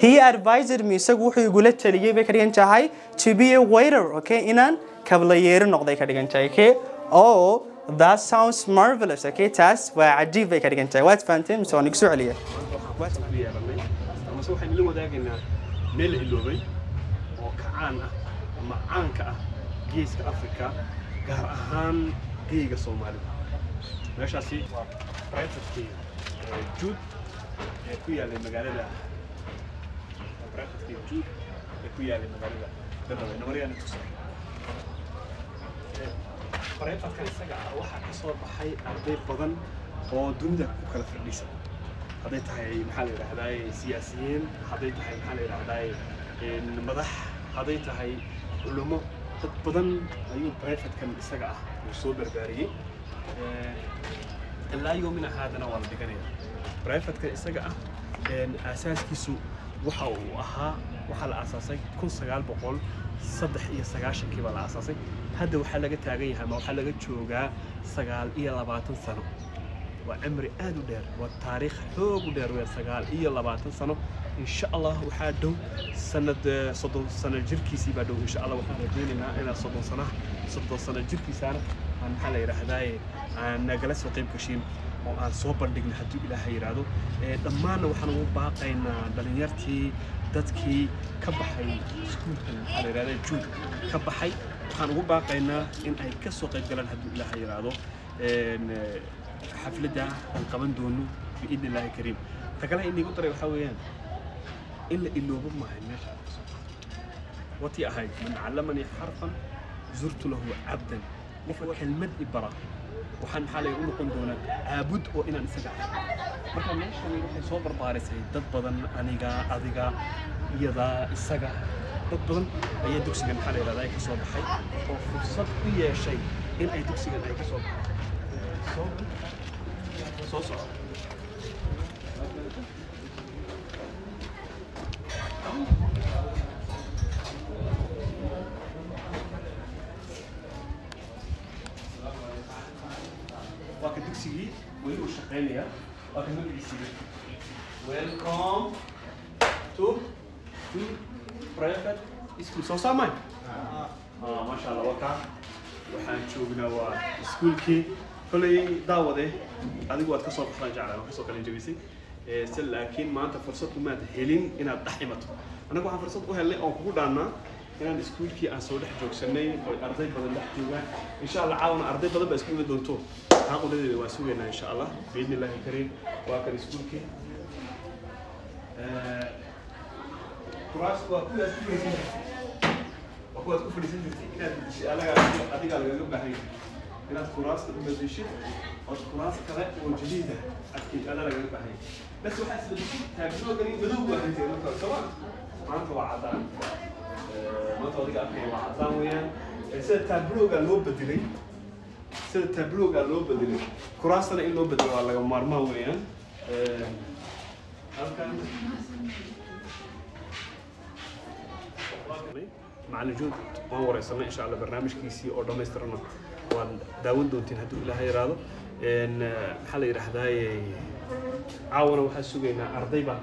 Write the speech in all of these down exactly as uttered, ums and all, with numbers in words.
هي advisor ميساق وحو يقول التاليجي بكريان تاهاي to be a waiter okay إنان كابليير نقضي كريان تاهاي okay oh that sounds marvelous okay تاس وعجيب بكريان تاهاي وات فانتين مسوان يكسو عليا وات فانتين مسوان حين لما داك إنا ميل إلوبي وكعانا معانكا جيسك أفريكا غار أهان جيغا سومالي ماشا سي برانتفتي جود يكويا للمقالة برانتفتي جود يكويا للمقالة دلوقتي نوريا نتوسر برانتفت كان ساقع واحد كسور بحي أرضي بضن ودون ده كوكالة فرنيسة هذي تحي محالي رحداي سياسيين هذي تحي محالي رحداي المضح هذي تحي علماء بدن أيوة بريفت كان سجع وصول بربري لا يومنا هذا نوال بجنيه بريفت كان سجع أساس كيسو وحو وها وحل أساسي كل سجال بقول صدق إيه سجاشن كي بالأساسي هذا وحلقة تاريخها ما وحلقة شوجا سجال إيه لبعتن سنة وعمر آدو دير والتاريخ هو دير ويا سجال إيه لبعتن سنة إن شاء الله وحده سنة صدق سنة جركيسي بعده إن شاء الله وحده لنا إلى صدق سنة صدق سنة جركيسي أنا عن حلا راح داي عن جلسة طيب كشيم وعن صوبر دقن حدو إلى حيرادو لما أنا وحنو باقين دلنيرتي دتكي كبحي سكون حلا راي جود كبحي وحنو باقين إن أي كسر طيب جلنا حدو إلى حيرادو حفلة ده القمن دونه بإذن الله الكريم تكلم إني قطري وحويان إلا إلو بما هناك وطي أهيد من علمني حرفا زرت له عبدا وفي كلمة إبرا وحن حالي يقول قندونا أبد وإنا نسجع مرحبا ماشي ويروحي صوبر باريسي داد بدن أنيقا أذيقا يدا السجع داد بدن أي دوكسيقا حالي لديك صوبحي وفرصة أي شيء إن أي دوكسيقا لديك صوبحي صوبر صوصر وكدوكسي وين وشقينيا وكدوكسي ويلكم تو تو برايفت اسكول صوصا ماي اه ما شاء الله وكا وحان شوفنا واسكولكي كلي داوده هذيك وقت كسر بخرج على وكسر كلي جبيسي لكن ما أنت فرصة ما تهلين إن الضحيمته أنا كوه فرصة أهلي أو كودانا إن الإسكول كي أسودح جوكسني أو أرضي بدل دحيوة إن شاء الله عاون أرضي بدل بإسكول بدونتو هقول لي واسوينا إن شاء الله بإذن الله الكريم وأكل إسكول كي كراس وأكل إسكول كي وأكل إسكول كي إن الشيء لا أديك على جنب بعدين إن الكراس تبديشة أو الكراس كلاه وجديدة أكيد أنا لا جنب بعدين بس وحاسس تابشوا قليل بدو بعدين ترى سواء ما توعدان ما توضيق أبني وعدان ويان سيد تابلو قال لو بدلي سيد تابلو قال لو بدلي كراسنا إيه لو بدلوا على جمار ما ويان أركان مع الجود ما هو رأسنا إن شاء الله برنامج كيسي أو دمسترنا وداون دونتين هدول إلى هاي رادو إن حلا يروح ذاي عاونا وحاسوق إن أرضيبا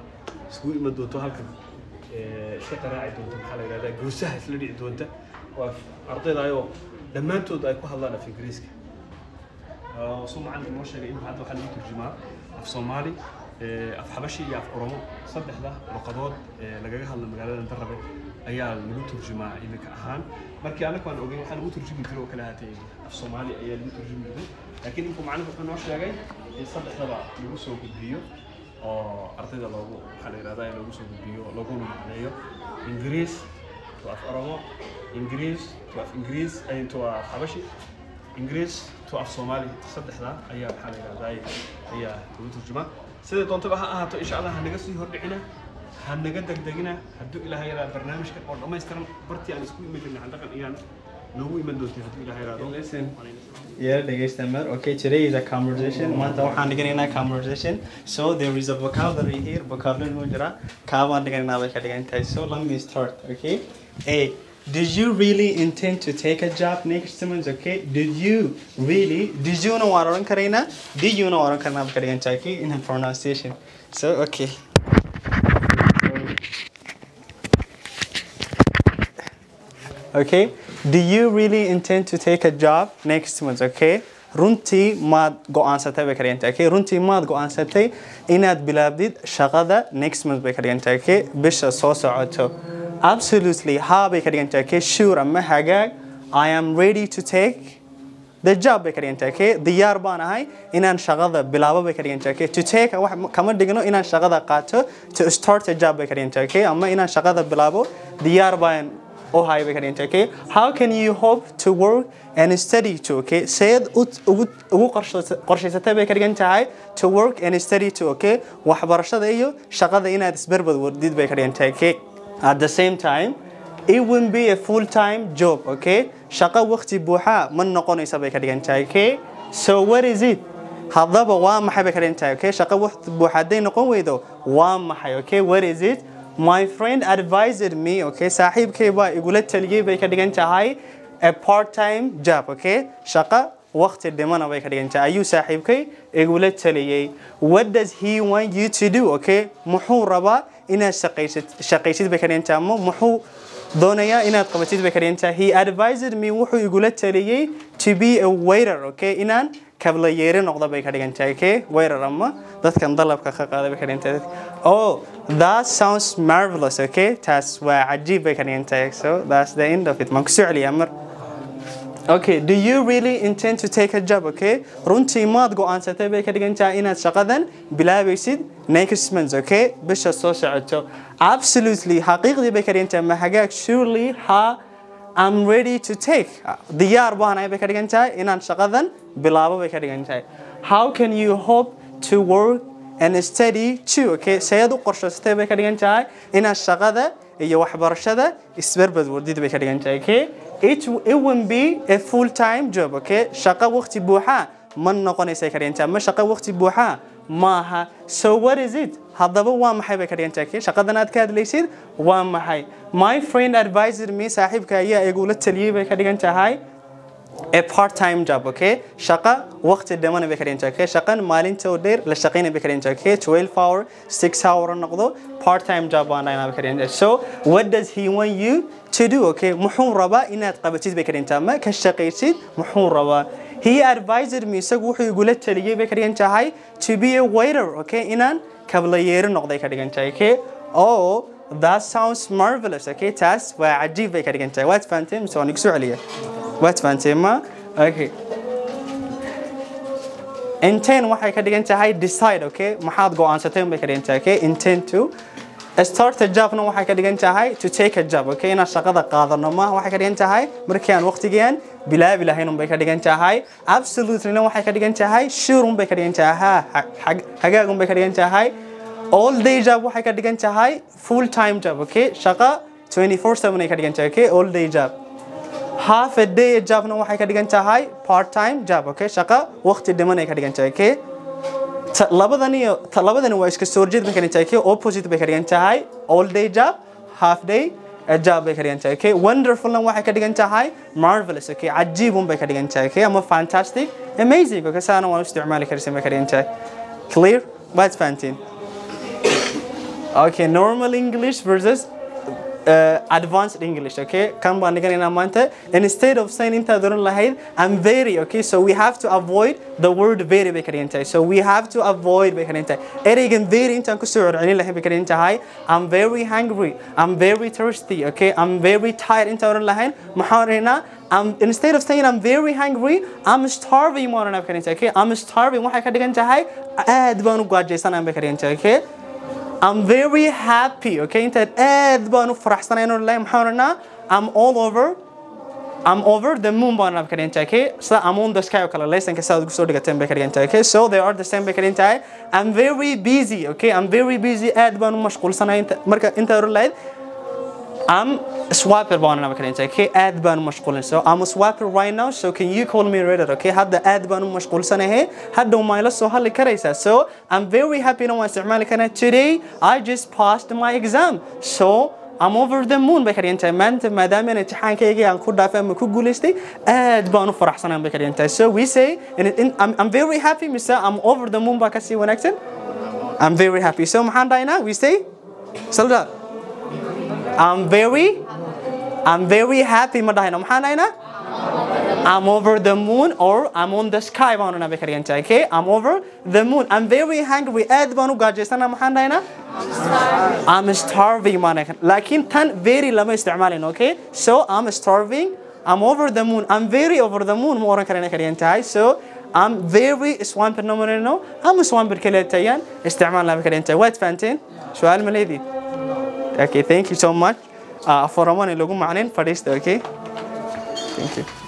سوي ما دوتو هالكذا شكرا عدوانت الحلقة هذا جوسها سلني عدوانته وأرضي ضايو لما أنتوا ضايقوا هلا في غريسك وصوم عن الموشة جايين هذا خليه ترجمة في صومالي في حبشي في أورامو صدق له رقادات لجاها المجالات الدربة أيها الملوت ترجمة إذا كأهان بركي أنا كمان أوجي حلو ترجمة كله كلها تيجي في صومالي أيها الملوت ترجمة لكن إنكم معنا في الموشة جاي صدق له يوسف الفيديو أرتدى لوجو حلقة هذا لوجو سوديو لوجو معنيه إنجليز توقف أرامو إنجليز توقف إنجليز أي توقف حبشي إنجليز توقف صومالي تصدق لا أيه الحلقة هذا أيه لوجو ترجمة سيد طنطا بها أهتو إن شاء الله هنقصي هربعنا هنقدك دقنا هدو إلى هاي البرنامج كبر ما يستلم برتي أنا سكوي مثلنا عندك إيان نووي من دوتي هدو إلى هاي الرادو لسن Yeah, the guest member. Okay, today is a conversation. One hour and again a conversation. So there is a vocabulary here. Vocabulary mujra. Kawa and again another category. So let me start. Okay. A. Did you really intend to take a job next month? Okay. Did you really? Did you know what I'm saying? Did you know what I'm saying? In a pronunciation. So okay. Okay, do you really intend to take a job next month? Okay, runti maad go'aansatay bay karyanta. Okay, runti maad go'aansatay inaad bilaabdid shaqada next month bay karyanta. Okay, bisha soo socoto. Absolutely, haa bay karyanta. Okay, sure ama hagaag, I am ready to take the job bay karyanta. Okay, diyaar baan ahay inaan shaqada bilaabo bay karyanta. Okay, to take kama digno inaan shaqada qaato to start a job bay karyanta. Okay, ama inaan shaqada bilaabo diyaar baan. Okay, how can you hope to work and study too? Okay, said to work and study too. Okay, at the same time, it wouldn't be a full-time job. Okay, so what is it? Okay, what is it? My friend advised me, okay, sahib keba igula taliye bay ka dhigan tahay a part-time job, okay, shaqa waqti dhiman bay ka dhigan tahay ayu sahib kay igula taliye. What does he want you to do? Okay, muxuu raba inaad shaqaysid bay ka dhigan tahay ama muxuu doonaya inaad qabatid bay ka dhigan tahay. He advised me wuxuu igula taliye to be a waiter, okay, inaan kablayeere noqda bay ka dhigan tahay, okay, waiter ama dadkan dalabka ka qaada bay ka dhigan tahay. Oh, that sounds marvelous, okay? That's why ajib I can intake. So that's the end of it. Maksu'li amr. Okay, do you really intend to take a job, okay? Runti maad go ansatay bay ka dhigan tahay inaad shaqadan bilaabaysid next month, okay? Bisha soo socoto. Absolutely, haqiiqdi bay ka dhigan tahay ma hagaag, surely ha I'm ready to take. Diyaar baan ahay bay ka dhigan tahay inaan shaqadan bilaabo bay ka dhigan tahay. How can you hope to work and study too, okay? Sayad u qorshastay bay ka dhigan tahay inaad shaqada iyo waxbarashada isbarbad wadid bay ka dhigan tahay, okay? It it won't be a full-time job, okay? Shaqa waqti buuxa ma noqonaysa ka dhigan tahay, ma shaqa waqti buuxa maaha. So what is it? Haddaba waa maxay bay ka dhigan tahay, okay? Shaqadan aad ka hadlaysid waa maxay? My friend advised me, saahibka ayaa igula taliyay bay ka dhigan tahay a part-time job, okay? Shaqa waqti dhamaan bay ka dhigan tahay, okay? Shaqan maalinta oo dheer la shaqeynay bay ka dhigan tahay, okay? twelve hour, six hour noqdo part-time job aan ayna bay ka dhigan tahay. So what does he want you to do, okay? Muxuu raba inaad qabatid bay ka dhigan tahay, ma ka shaqaysid muxuu raba. He advised me isagu wuxuu igula taliyay bay ka dhigan tahay to be a waiter, okay? Inaan kablayeer noqday ka dhigan tahay, okay? Oh, that sounds marvelous, okay? Taas waa ajeeb bay ka dhigan tahay. Waad fahanteen soo nigso celiya. What fantema? Okay. Intend waxay ka dhigan tahay decide, okay? Maxaad go'aansatay bay ka dhigan tahay, okay? Intend to start a job no waxay ka dhigan tahay to take a job, okay? Ina shaqada qaadano ma waxay ka dhigan tahay markii aan waqtigean bilaabi lahayn bay ka dhigan tahay. Absolutely no waxay ka dhigan tahay sure bay ka dhigan tahay hagaag bay ka dhigan tahay. All day job waxay ka dhigan tahay full time job, okay? Shaqa twenty-four seven ka dhigan tahay, okay? All day job. Half a day job no waxay ka dhigan tahay part-time job, okay? Shaqa waqti dhiman ay ka dhigan tahay, okay? Labadani labadani waa iska soo jeed bay ka dhigan tahay, okay? Opposite bay ka dhigan tahay all day job, half day job bay ka dhigan tahay, okay? Wonderful no waxay ka dhigan tahay marvelous, okay? Ajeeb bay ka dhigan tahay, okay? Ama fantastic, amazing, okay? Saana waa isticmaali karaysan bay ka dhigan tahay. Clear? What's fantastic? Okay, normal English versus Uh, advanced English, okay? Instead of saying inta doran lahayd I'm very, okay? So we have to avoid the word very bay ka dhigan tahay. So we have to avoid bay ka dhigan tahay. Ereygan very intaan ku soo celin lahayd bay ka dhigan tahay I'm very hungry, I'm very thirsty, okay? I'm very tired inta doran lahayd maxaan reena I'm, instead of saying I'm very hungry, I'm starving more than I can say, okay? I'm starving waxay ka dhigan tahay aad baan u gaajaysan aan bay ka dhigan tahay, okay? I'm very happy, okay? I'm all over. I'm over the moon, okay? So I'm on the sky, okay? So they are the same, okay? I'm very busy, okay? I'm very busy. I'm a swapper, okay? So I'm a swapper right now, so can you call me later, okay? So I'm very happy today I just passed my exam. So I'm over the moon bay ka dhigan tahay maanta maadaama aan imtixaankayga aan ku dhaafay ama ku guuleystay aad baan u faraxsanaan bay ka dhigan tahay. So we say in, in, I'm, I'm very happy mister I'm over the moon ba ka sii wanaagsan I'm very happy. So maxaan dhahaynaa we say salda I'm very I'm very happy I'm over the moon or I'm on the sky okay I'm over the moon I'm very hungry I'm starving لكن تن very لما استعمالنا okay so I'm starving I'm over the moon I'm very over the moon مورا كرينا so I'm very swamped نمرنا I'm swamped كلها تيان استعمالنا بكرينا what فانتين سؤال ملذي okay thank you so much for a moment لقوم معنا فريست okay thank you